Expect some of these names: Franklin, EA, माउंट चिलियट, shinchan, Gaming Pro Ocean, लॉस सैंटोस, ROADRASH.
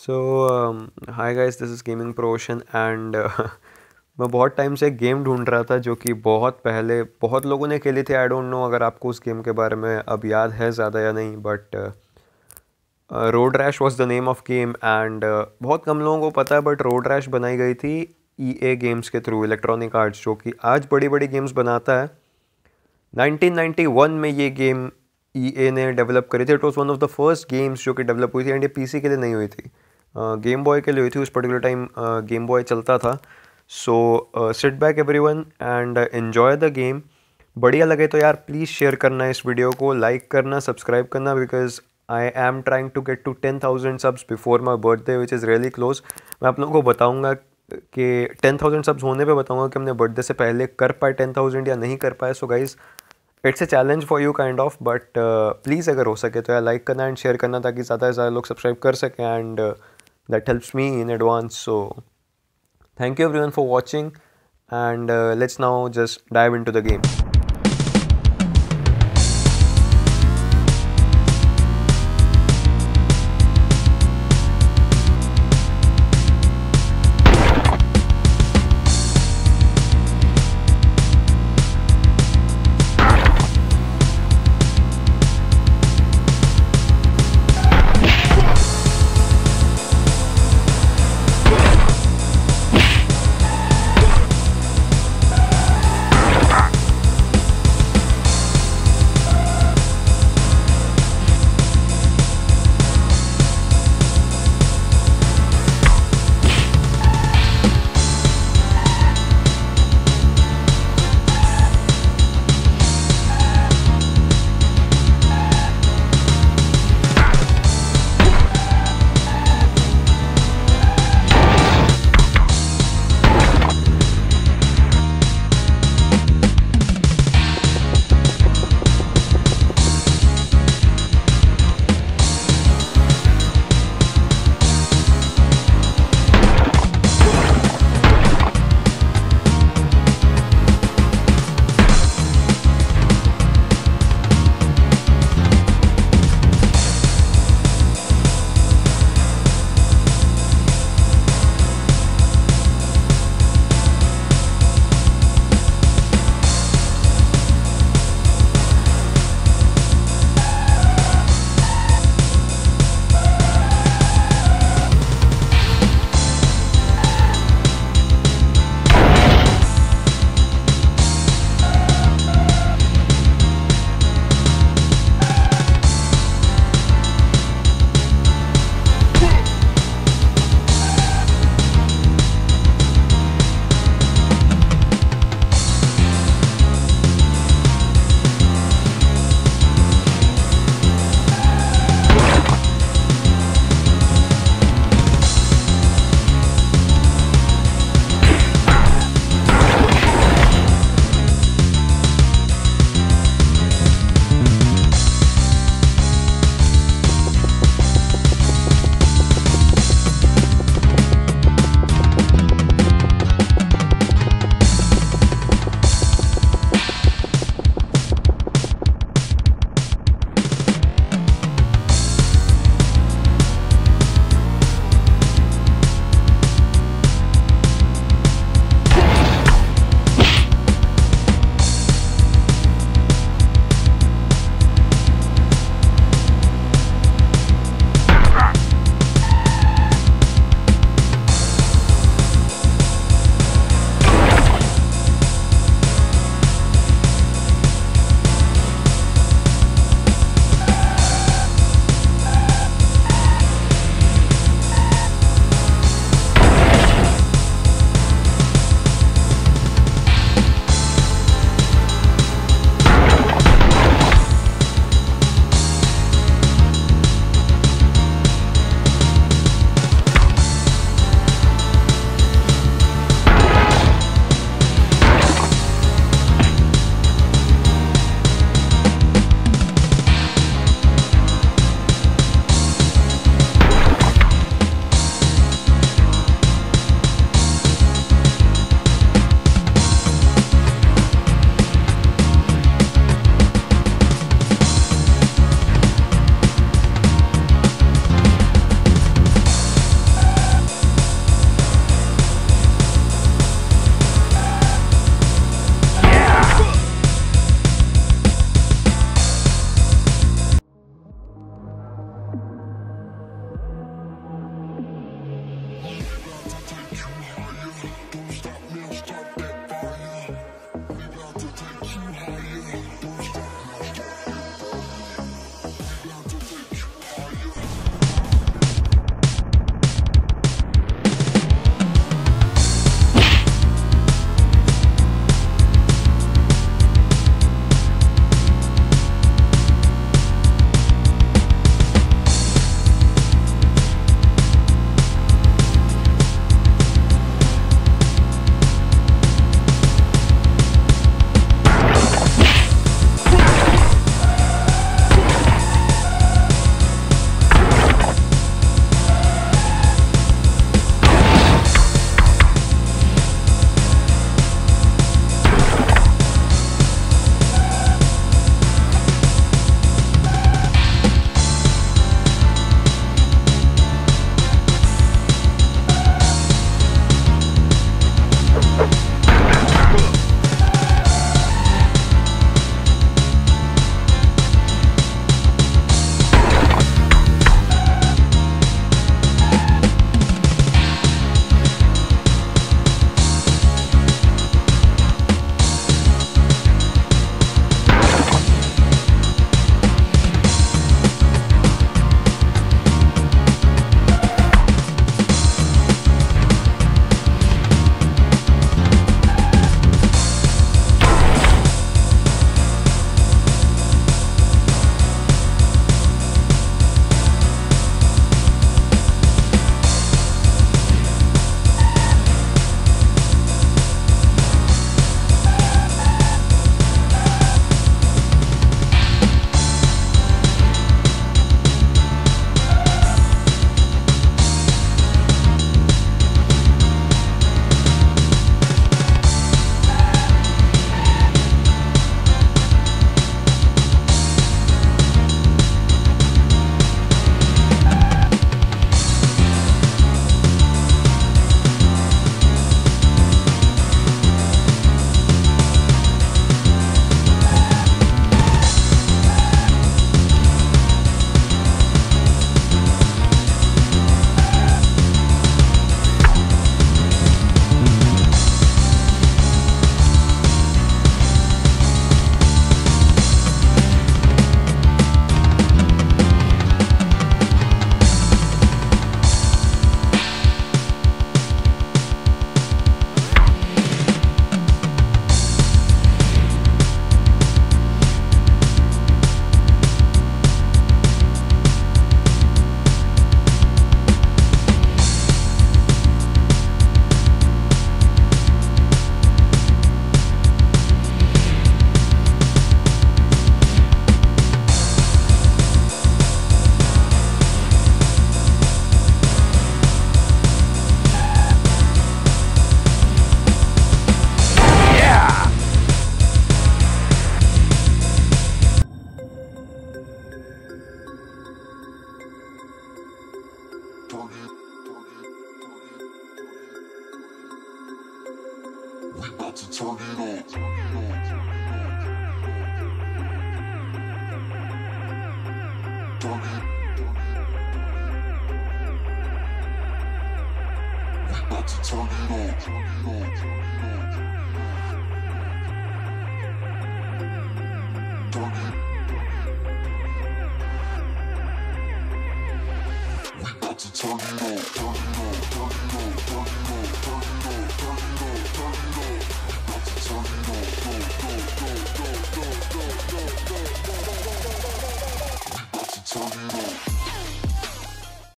So hi guys, this is Gaming Pro Ocean and मैं बहुत time से एक गेम ढूंढ रहा था जो कि बहुत पहले बहुत लोगों ने खेली थी। आई डोंट नो अगर आपको उस गेम के बारे में अब याद है ज़्यादा या नहीं, but road rash was the name of game and बहुत कम लोगों को पता है। बट रोड रैश बनाई गई थी EA गेम्स के थ्रू, इलेक्ट्रॉनिक आर्ट्स, जो कि आज बड़ी बड़ी गेम्स बनाता है। 1991 में ये गेम EA ने डेवलप करी थी। It was one of the first games जो कि डेवलप हुई थी एंड ये PC के लिए नहीं हुई थी, गेम बॉय के लिए हुई थी। उस पर्टिकुलर टाइम गेम बॉय चलता था। So sit back everyone and enjoy the game. बढ़िया लगे तो यार प्लीज़ शेयर करना इस वीडियो को, लाइक करना, सब्सक्राइब करना, because I am trying to get to 10,000 subs before my birthday which is really close. मैं आप लोगों को बताऊँगा कि 10,000 सब्स होने पे बताऊँगा कि हमने बर्थडे से पहले कर पाए 10,000 या नहीं कर पाए। So guys it's a challenge for you kind of, but please अगर हो सके तो यार लाइक करना एंड शेयर करना ताकि ज़्यादा से ज़्यादा लोग सब्सक्राइब कर सकें and that helps me in advance. So thank you everyone for watching and let's now just dive into the game. Turn it on.